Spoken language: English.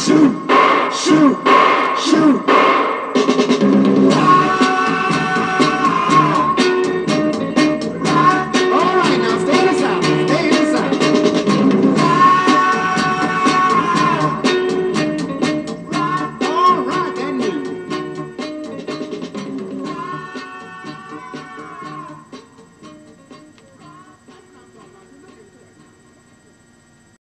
Shoot, shoot, shoot.